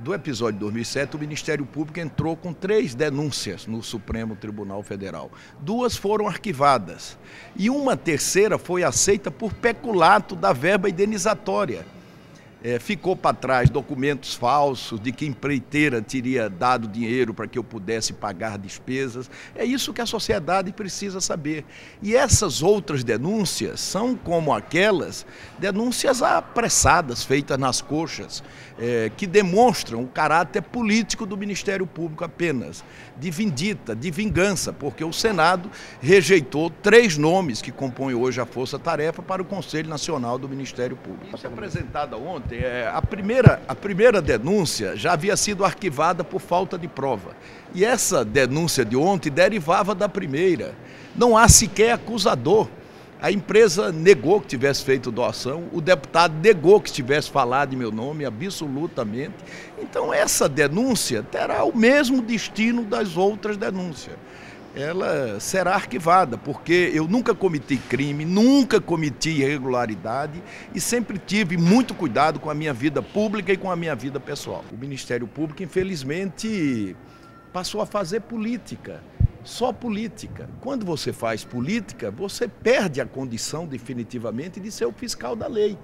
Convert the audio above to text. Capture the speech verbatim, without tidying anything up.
do episódio de dois mil e sete, o Ministério Público entrou com três denúncias no Supremo Tribunal Federal. Duas foram arquivadas e uma terceira foi aceita por peculato da verba indenizatória. É, ficou para trás documentos falsos de que empreiteira teria dado dinheiro para que eu pudesse pagar despesas. É isso que a sociedade precisa saber. E essas outras denúncias são como aquelas denúncias apressadas, feitas nas coxas, é, que demonstram o caráter político do Ministério Público apenas, de vindita, de vingança, porque o Senado rejeitou três nomes que compõem hoje a força-tarefa para o Conselho Nacional do Ministério Público. Isso é apresentado ontem. A primeira, a primeira denúncia já havia sido arquivada por falta de prova. E essa denúncia de ontem derivava da primeira. Não há sequer acusador. A empresa negou que tivesse feito doação, o deputado negou que tivesse falado em meu nome, absolutamente. Então essa denúncia terá o mesmo destino das outras denúncias. Ela será arquivada, porque eu nunca cometi crime, nunca cometi irregularidade e sempre tive muito cuidado com a minha vida pública e com a minha vida pessoal. O Ministério Público, infelizmente, passou a fazer política, só política. Quando você faz política, você perde a condição definitivamente de ser o fiscal da lei.